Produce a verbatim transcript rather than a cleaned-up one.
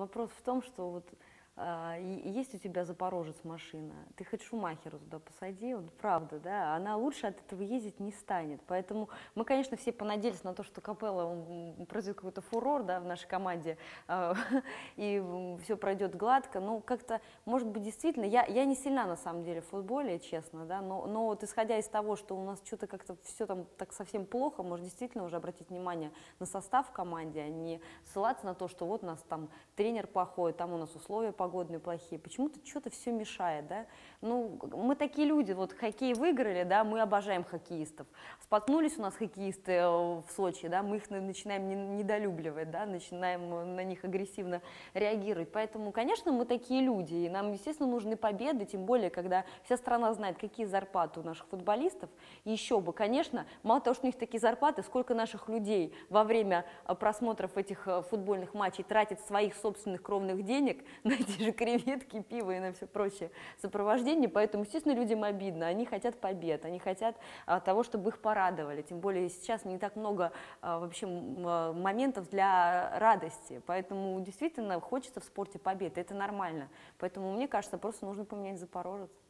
вопрос в том, что вот а, есть у тебя Запорожец машина, ты хоть Шумахеру туда посади, вот, правда, да, она лучше от этого ездить не станет. Поэтому мы, конечно, все понадеялись на то, что Капелло произойдет какой-то фурор, да, в нашей команде, а, и все пройдет гладко. Но как-то, может быть, действительно, я, я не сильна на самом деле в футболе, честно, да, но, но вот исходя из того, что у нас что-то как-то все там так совсем плохо, может, действительно уже обратить внимание на состав в команде, а не ссылаться на то, что вот у нас там тренер плохой, там у нас условия погодные плохие, почему-то что-то все мешает, да? Ну, мы такие люди, вот хоккей выиграли, да, мы обожаем хоккеистов. Споткнулись у нас хоккеисты в Сочи, да, мы их начинаем недолюбливать, да, начинаем на них агрессивно реагировать. Поэтому, конечно, мы такие люди, и нам, естественно, нужны победы, тем более, когда вся страна знает, какие зарплаты у наших футболистов. И еще бы, конечно, мало того, что у них такие зарплаты, сколько наших людей во время просмотров этих футбольных матчей тратит своих собственных кровных денег на эти же креветки, пиво и на все прочее сопровождение. Поэтому, естественно, людям обидно. Они хотят побед, они хотят а, того, чтобы их порадовали. Тем более сейчас не так много а, вообще, моментов для радости. Поэтому действительно хочется в спорте побед. Это нормально. Поэтому, мне кажется, просто нужно поменять Запорожец.